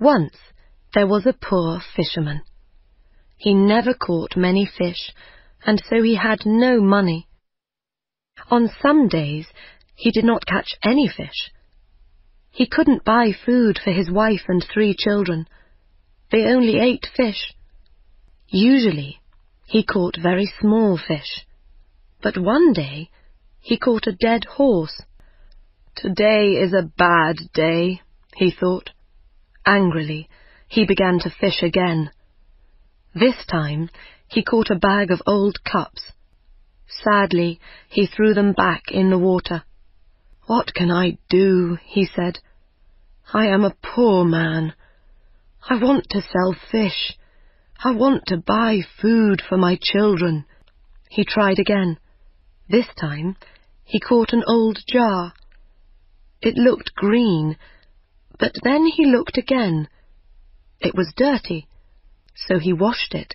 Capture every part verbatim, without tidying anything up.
Once there was a poor fisherman. He never caught many fish, and so he had no money. On some days he did not catch any fish. He couldn't buy food for his wife and three children. They only ate fish. Usually he caught very small fish, but one day he caught a dead horse. "Today is a bad day," he thought. Angrily, he began to fish again. This time he caught a bag of old cups. Sadly, he threw them back in the water. "What can I do?" he said. "I am a poor man. I want to sell fish. I want to buy food for my children." He tried again. This time he caught an old jar. It looked green, but then he looked again. It was dirty, so he washed it,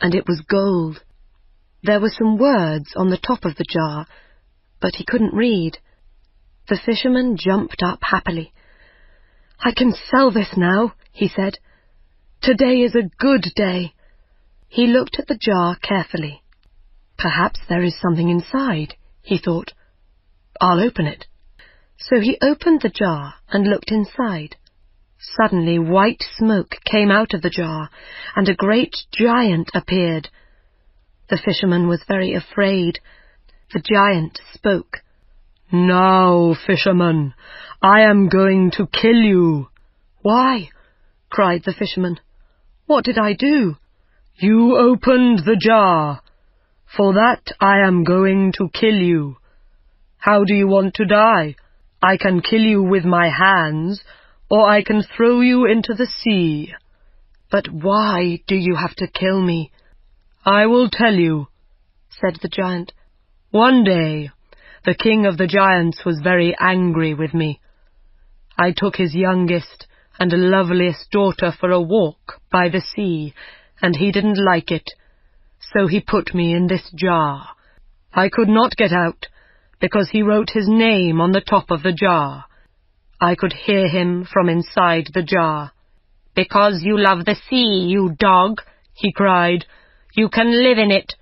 and it was gold. There were some words on the top of the jar, but he couldn't read. The fisherman jumped up happily. "I can sell this now," he said. "Today is a good day." He looked at the jar carefully. "Perhaps there is something inside," he thought. "I'll open it." So he opened the jar and looked inside. Suddenly white smoke came out of the jar, and a great giant appeared. The fisherman was very afraid. The giant spoke. "Now, fisherman, I am going to kill you." "Why?" cried the fisherman. "What did I do?" "You opened the jar. For that I am going to kill you. How do you want to die? I can kill you with my hands, or I can throw you into the sea." "But why do you have to kill me?" "I will tell you," said the giant. "One day the king of the giants was very angry with me. I took his youngest and loveliest daughter for a walk by the sea, and he didn't like it, so he put me in this jar. I could not get out, because he wrote his name on the top of the jar. I could hear him from inside the jar. 'Because you love the sea, you dog,' he cried, 'you can live in it.'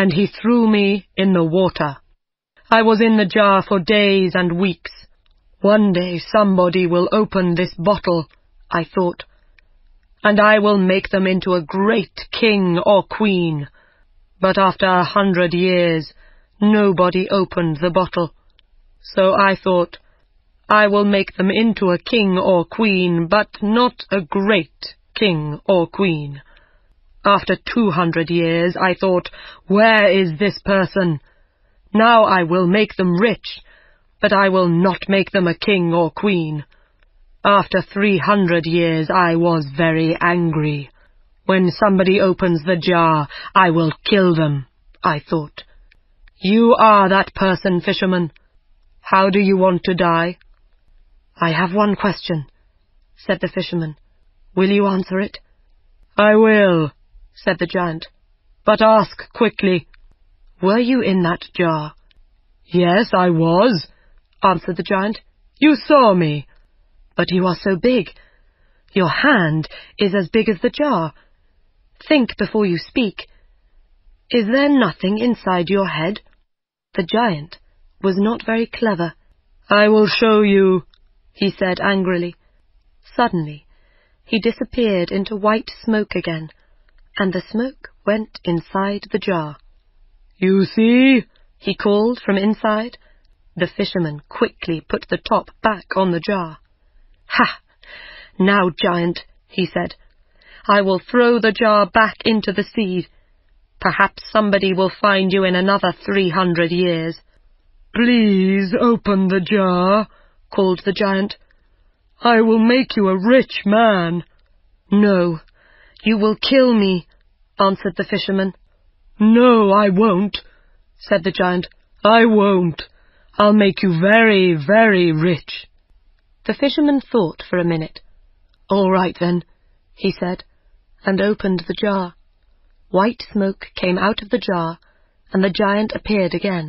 And he threw me in the water. I was in the jar for days and weeks. One day somebody will open this bottle," I thought, "and I will make them into a great king or queen." But after a hundred years, nobody opened the bottle. So I thought, I will make them into a king or queen, but not a great king or queen. After two hundred years, I thought, where is this person? Now I will make them rich, but I will not make them a king or queen. After three hundred years, I was very angry. When somebody opens the jar, I will kill them, I thought. You are that person, fisherman. How do you want to die?" "I have one question," said the fisherman. "Will you answer it?" "I will," said the giant, "but ask quickly." "Were you in that jar?" "Yes, I was," answered the giant. "You saw me." "But you are so big. Your hand is as big as the jar. Think before you speak. Is there nothing inside your head?" The giant was not very clever. "I will show you," he said angrily. Suddenly he disappeared into white smoke again, and the smoke went inside the jar. "You see?" he called from inside. The fisherman quickly put the top back on the jar. "Ha! Now, giant," he said, "I will throw the jar back into the sea. Perhaps somebody will find you in another three hundred years." "Please open the jar," called the giant. "I will make you a rich man." "No, you will kill me," answered the fisherman. "No, I won't," said the giant. "I won't. I'll make you very, very rich." The fisherman thought for a minute. "All right, then," he said, and opened the jar. White smoke came out of the jar, and the giant appeared again.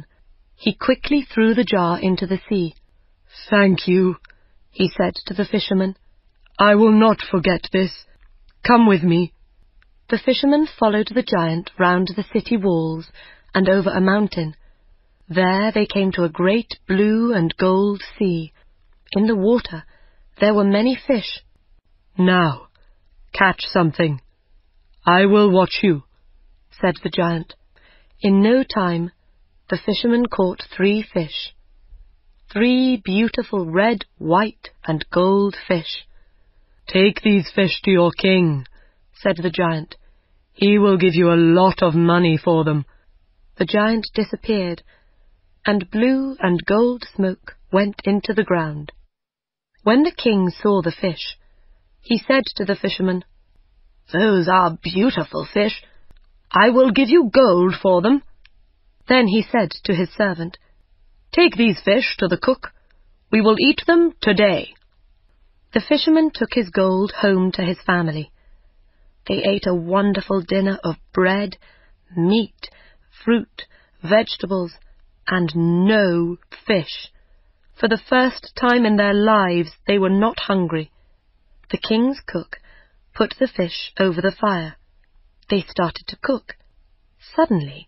He quickly threw the jar into the sea. "Thank you," he said to the fisherman. I will not forget this. Come with me." The fisherman followed the giant round the city walls and over a mountain. There they came to a great blue and gold sea. In the water there were many fish. "Now, catch something. I will watch you," said the giant. In no time the fisherman caught three fish, three beautiful red, white, and gold fish. "Take these fish to your king," said the giant. "He will give you a lot of money for them." The giant disappeared, and blue and gold smoke went into the ground. When the king saw the fish, he said to the fisherman, "Those are beautiful fish. I will give you gold for them." Then he said to his servant, "Take these fish to the cook. We will eat them today." The fisherman took his gold home to his family. They ate a wonderful dinner of bread, meat, fruit, vegetables, and no fish. For the first time in their lives they were not hungry. The king's cook put the fish over the fire. They started to cook. Suddenly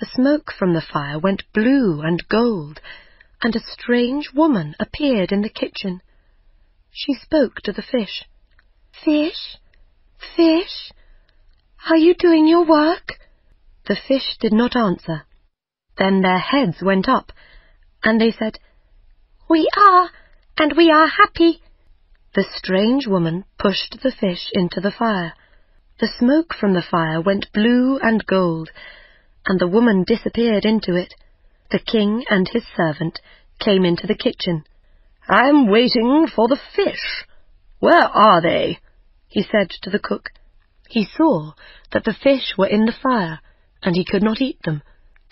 the smoke from the fire went blue and gold, and a strange woman appeared in the kitchen. She spoke to the fish. "Fish, fish, are you doing your work?" The fish did not answer. Then their heads went up, and they said, "We are, and we are happy." The strange woman pushed the fish into the fire. The smoke from the fire went blue and gold, and the woman disappeared into it. The king and his servant came into the kitchen. "I am waiting for the fish. Where are they?" he said to the cook. He saw that the fish were in the fire, and he could not eat them.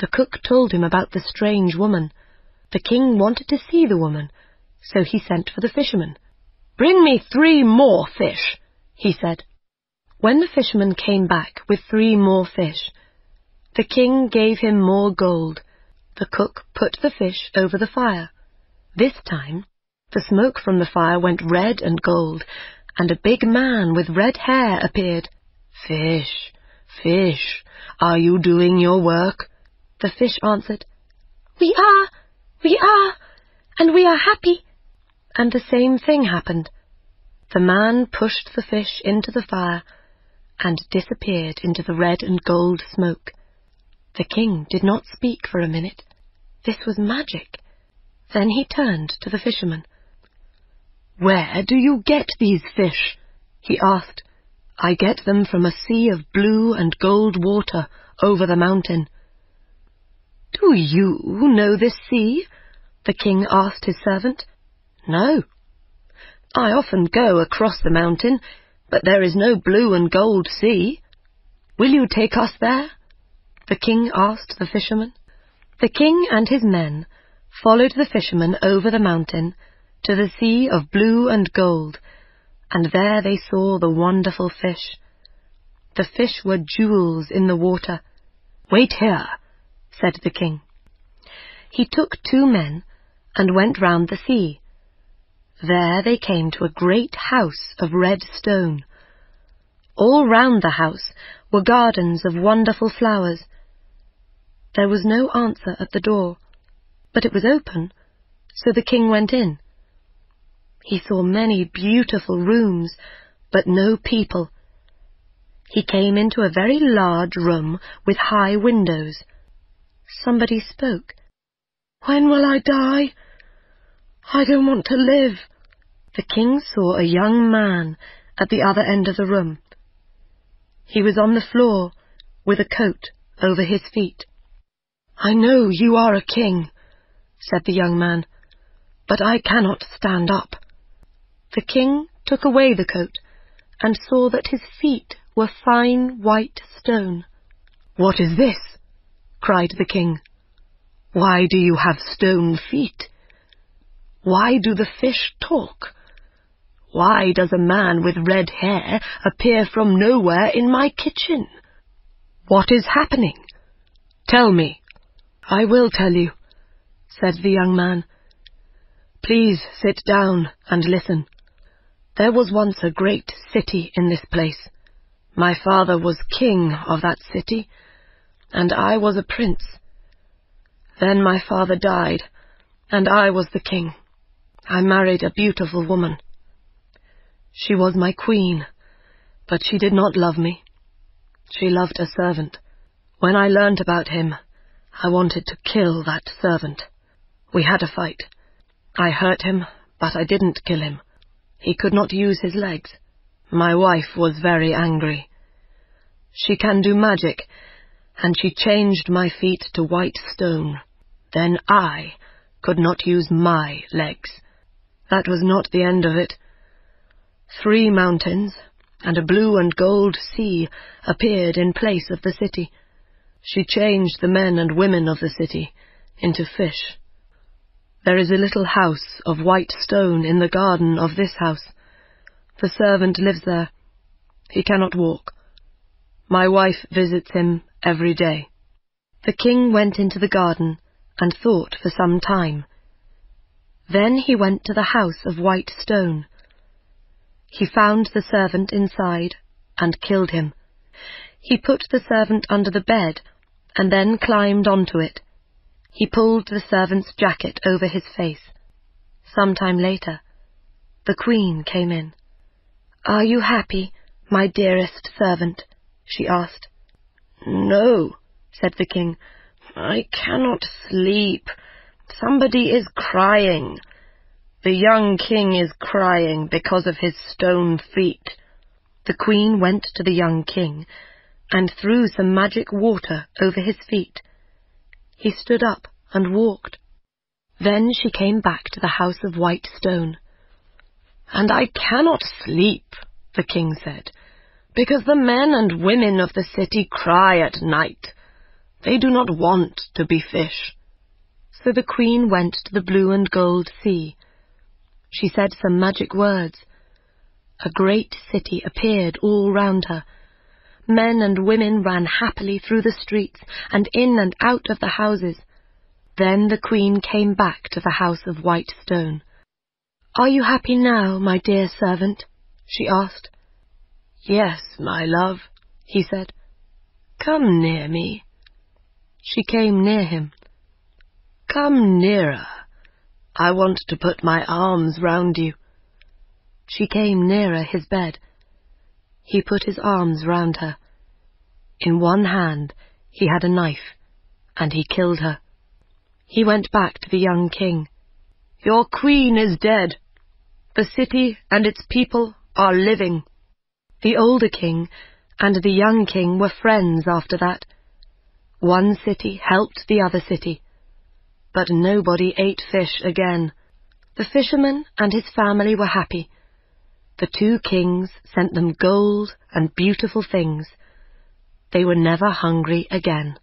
The cook told him about the strange woman. The king wanted to see the woman, so he sent for the fisherman. "Bring me three more fish," he said. When the fisherman came back with three more fish, the king gave him more gold. The cook put the fish over the fire. This time the smoke from the fire went red and gold, and a big man with red hair appeared. "Fish, fish, are you doing your work?" The fish answered, "We are, we are, and we are happy." And the same thing happened. The man pushed the fish into the fire and disappeared into the red and gold smoke. The king did not speak for a minute. This was magic. Then he turned to the fisherman. "Where do you get these fish?" he asked. "I get them from a sea of blue and gold water over the mountain." "Do you know this sea?" the king asked his servant. "No. I often go across the mountain, but there is no blue and gold sea. Will you take us there?" the king asked the fisherman. The king and his men followed the fisherman over the mountain to the sea of blue and gold, and there they saw the wonderful fish. The fish were jewels in the water. "Wait here," said the king. He took two men and went round the sea. There they came to a great house of red stone. All round the house were gardens of wonderful flowers. There was no answer at the door, but it was open, so the king went in. He saw many beautiful rooms, but no people. He came into a very large room with high windows. Somebody spoke. "When will I die? I don't want to live." The king saw a young man at the other end of the room. He was on the floor with a coat over his feet. "I know you are a king," said the young man, "but I cannot stand up." The king took away the coat and saw that his feet were fine white stone. "What is this?" cried the king. "Why do you have stone feet? Why do the fish talk? Why does a man with red hair appear from nowhere in my kitchen? What is happening? Tell me." "I will tell you," said the young man. "Please sit down and listen. There was once a great city in this place. My father was king of that city, and I was a prince. Then my father died, and I was the king. I married a beautiful woman. She was my queen, but she did not love me. She loved a servant. When I learned about him, I wanted to kill that servant. We had a fight. I hurt him, but I didn't kill him. He could not use his legs. My wife was very angry. She can do magic, and she changed my feet to white stone. Then I could not use my legs. That was not the end of it. Three mountains and a blue and gold sea appeared in place of the city. She changed the men and women of the city into fish. There is a little house of white stone in the garden of this house. The servant lives there. He cannot walk. My wife visits him every day. The king went into the garden and thought for some time. Then he went to the house of white stone. He found the servant inside and killed him. He put the servant under the bed and then climbed onto it. He pulled the servant's jacket over his face. Sometime later, the queen came in. "Are you happy, my dearest servant?" she asked. "No," said the king. "I cannot sleep. Somebody is crying. The young king is crying because of his stone feet." The queen went to the young king and threw some magic water over his feet. He stood up and walked. Then she came back to the house of white stone. "And I cannot sleep," the king said, "because the men and women of the city cry at night. They do not want to be fish." So the queen went to the blue and gold sea. She said some magic words. A great city appeared all round her. Men and women ran happily through the streets and in and out of the houses. Then the queen came back to the house of white stone. "Are you happy now, my dear servant?" she asked. "Yes, my love," he said. "Come near me." She came near him. "Come nearer. I want to put my arms round you." She came nearer his bed. He put his arms round her. In one hand he had a knife, and he killed her. He went back to the young king. "Your queen is dead. The city and its people are living." The older king and the young king were friends after that. One city helped the other city, but nobody ate fish again. The fisherman and his family were happy. The two kings sent them gold and beautiful things. They were never hungry again.